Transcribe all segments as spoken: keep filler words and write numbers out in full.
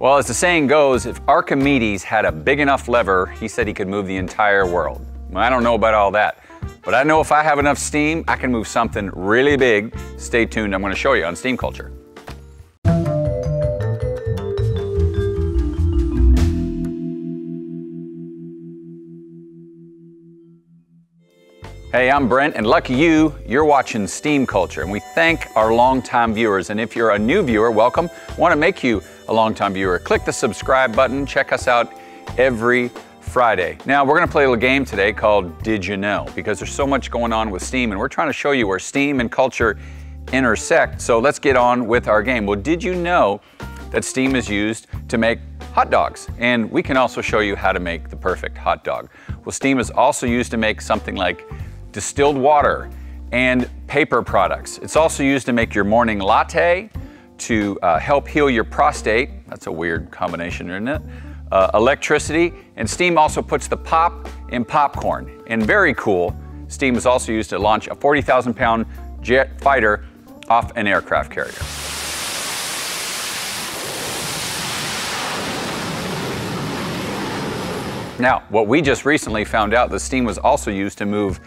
Well, as the saying goes, if Archimedes had a big enough lever, he said he could move the entire world. Well, I don't know about all that, but I know if I have enough steam, I can move something really big. Stay tuned, I'm gonna show you on Steam Culture. Hey, I'm Brent, and lucky you, you're watching Steam Culture, and we thank our longtime viewers. And if you're a new viewer, welcome. I wanna make you a longtime viewer. Click the subscribe button, check us out every Friday. Now, we're gonna play a little game today called Did You Know? Because there's so much going on with Steam, and we're trying to show you where Steam and culture intersect. So let's get on with our game. Well, did you know that Steam is used to make hot dogs? And we can also show you how to make the perfect hot dog. Well, Steam is also used to make something like distilled water and paper products. It's also used to make your morning latte, to uh, help heal your prostate. That's a weird combination, isn't it? Uh, electricity, and Steam also puts the pop in popcorn. And very cool, Steam is also used to launch a forty thousand pound jet fighter off an aircraft carrier. Now, what we just recently found out, that Steam was also used to move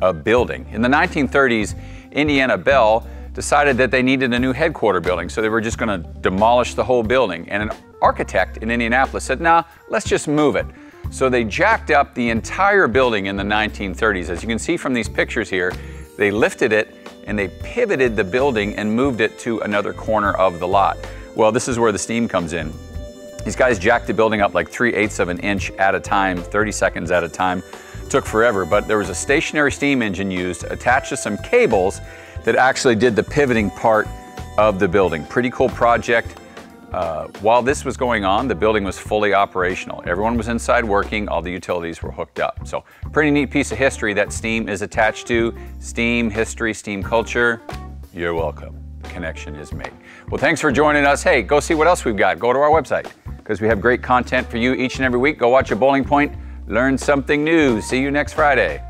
a building. In the nineteen thirties, Indiana Bell decided that they needed a new headquarter building, so they were just gonna demolish the whole building. And an architect in Indianapolis said, nah, let's just move it. So they jacked up the entire building in the nineteen thirties. As you can see from these pictures here, they lifted it and they pivoted the building and moved it to another corner of the lot. Well, this is where the steam comes in. These guys jacked the building up like three-eighths of an inch at a time, thirty seconds at a time. It took forever, but there was a stationary steam engine used attached to some cables that actually did the pivoting part of the building. Pretty cool project. Uh, while this was going on, the building was fully operational. Everyone was inside working, all the utilities were hooked up. So pretty neat piece of history that Steam is attached to. Steam history, Steam culture, you're welcome. The connection is made. Well, thanks for joining us. Hey, go see what else we've got. Go to our website, because we have great content for you each and every week. Go watch a bowling point, learn something new. See you next Friday.